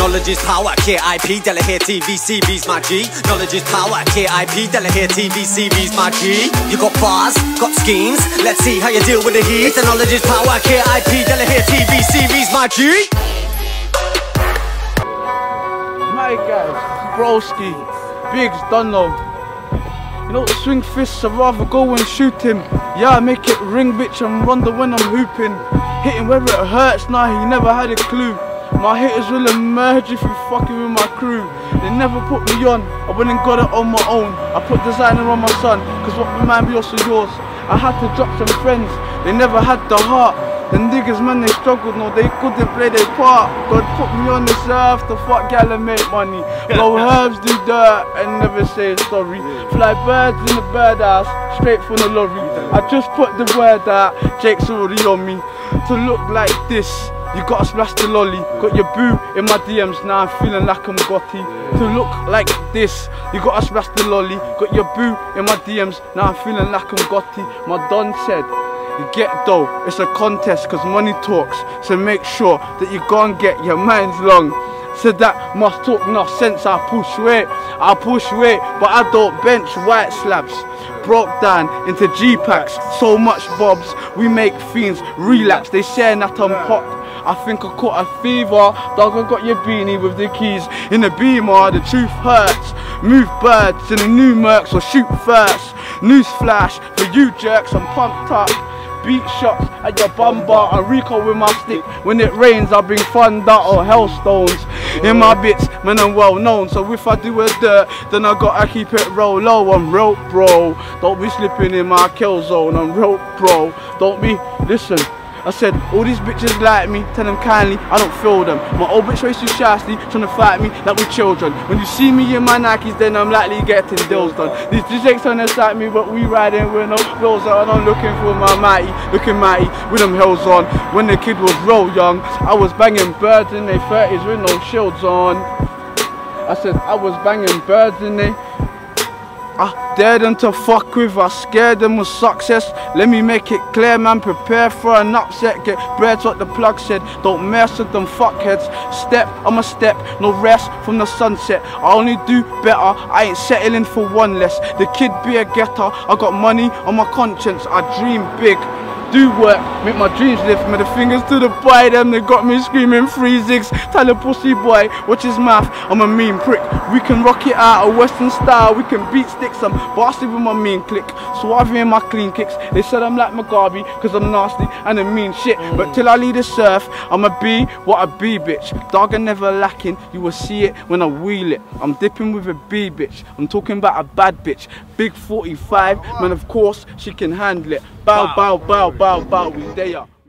Knowledge is power, KIP, Delahaye TV, CB's my G. Knowledge is power, KIP, Delahaye TV, CB's my G. You got bars, got schemes, let's see how you deal with the heat. The knowledge is power, KIP, Delahaye TV, CB's my G. My guys, Broski, Biggs, Dunno. You know, swing fists, I'd rather go and shoot him. Yeah, I make it ring, bitch, and wonder when I'm hooping. Hitting whether it hurts, nah, he never had a clue. My haters will emerge if you fucking with my crew. They never put me on, I went and got it on my own. I put designer on my son, cause what remind me also yours. I had to drop some friends, they never had the heart. The niggas man they struggled, no they couldn't play their part. God put me on this earth to fuck gal and make money. Blow herbs, do dirt and never say sorry. Fly birds in the birdhouse, straight from the lorry. I just put the word out, Jake's already on me. To look like this, you gotta splash the lolly. Got your boo in my DMs, now I'm feeling like I'm gotty. To look like this, you gotta splash the lolly. Got your boo in my DMs, now I'm feeling like I'm gotty. My don said, you get though, it's a contest cause money talks. So make sure that you go and get your mind's long. Said that must talk no sense, I push weight, but I don't bench white slabs. Broke down into G-packs, so much bobs. We make fiends relapse, they saying that I'm hot. I think I caught a fever, dog I got your beanie with the keys. In the beamer, the truth hurts. Move birds in the new mercs or shoot first. Newsflash, for you jerks I'm pumped up. Beat shots at your bumper and Rico with my stick. When it rains I bring thunder or hailstones. In my bits, man I'm well known. So if I do a dirt, then I gotta keep it roll low. I'm rope bro, don't be slipping in my kill zone. I'm rope bro, don't be, listen. I said, all these bitches like me, tell them kindly, I don't feel them. My old bitch race you shyly, trying to fight me like we're children. When you see me in my Nikes, then I'm likely getting deals done. These DJs trying to sight me, but we riding with no wheels on. I'm looking for my mighty, looking mighty, with them hills on. When the kid was real young, I was banging birds in their 30s with no shields on. I said, I was banging birds in their... I dared them to fuck with, I scared them with success. Let me make it clear man, prepare for an upset. Get bread's what the plug said, don't mess with them fuckheads. Step, I'm a step, no rest from the sunset. I only do better, I ain't settling for one less. The kid be a getter, I got money on my conscience. I dream big, do work, make my dreams live. With the fingers to the boy, them they got me screaming 3-6. Tell a pussy boy, watch his mouth, I'm a mean prick. We can rock it out of western style, we can beat sticks. I'm bastard with my mean click, suave in my clean kicks. They said I'm like Mugabe, cause I'm nasty and a mean shit. But till I leave the surf, I'ma be what I be bitch. Dog are never lacking, you will see it when I wheel it. I'm dipping with a B bitch, I'm talking about a bad bitch. Big 45, man of course she can handle it. Bow bow bow bow bow, we there.